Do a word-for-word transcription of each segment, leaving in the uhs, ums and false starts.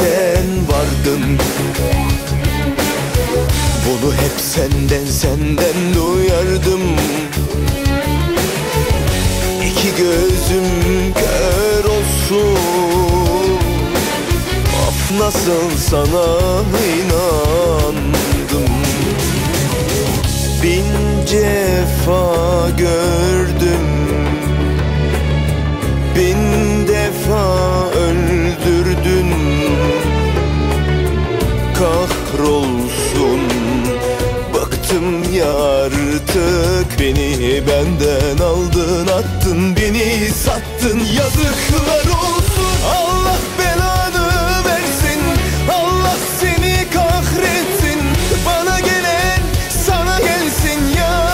sen vardın. Bunu hep senden senden duyardım. İki gözüm kör olsun, af nasıl sana inandım. Bin cefa gördüm, bin defa öldürdün. Kahrolsun, baktım ya artık, beni benden aldın, attın, beni sattın. Yazıklar olsun, Allah belanı versin, Allah seni kahretsin. Bana gelen sana gelsin ya.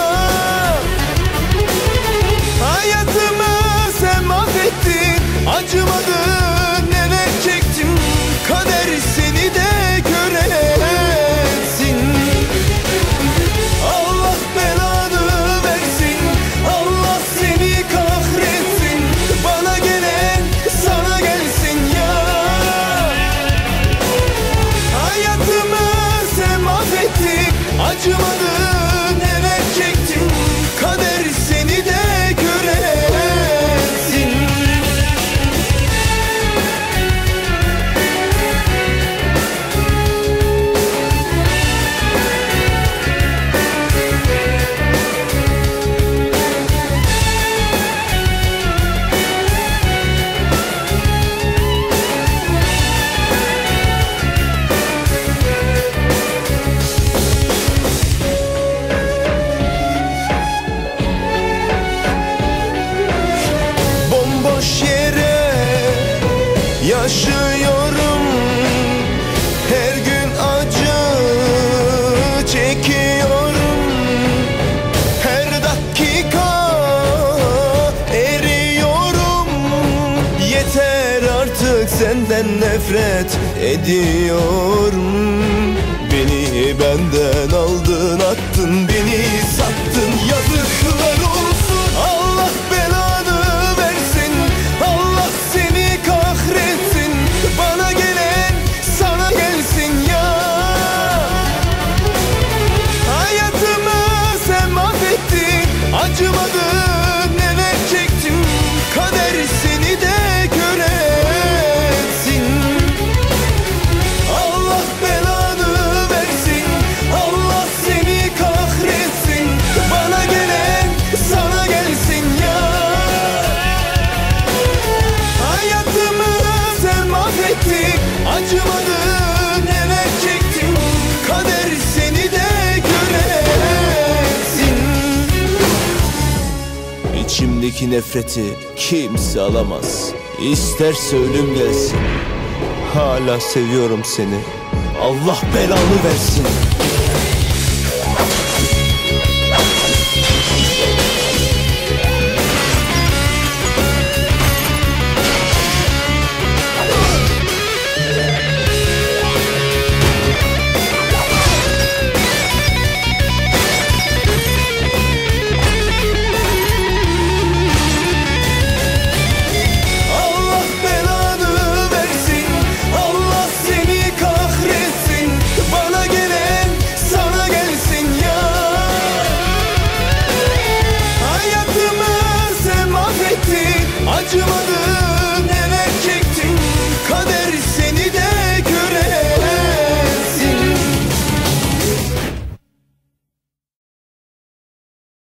Hayatımı sen mahvettin, acımadın, neler çektim. Kader seni de kör etsin. Allah belanı versin, Allah seni kahretsin. Bana gelen sana gelsin ya. Hayatımı sen mahvettin, acımadın, neler çektim. Kader seni de kör etsin. Bomboş yere yaşıyorum, her gün acı çekiyorum. Her dakika eriyorum. Yeter artık, senden nefret ediyorum. Beni benden aldın, attın, beni sattın. Yazıklar olsun, Allah belanı versin, Allah seni kahretsin. Bana gelen sana gelsin ya. Hayatımı sen mahvettin, acımadın, neler çektim. Kader seni de kör etsin. Allah belanı versin, Allah seni kahretsin. Bana gelen sana gelsin ya. Hayatımı sen mahvettin, acımadın, neler çektim. Kader seni de kör etsin. İçimdeki nefreti kimse alamaz, İsterse ölüm gelsin. Hala seviyorum seni, Allah belanı versin.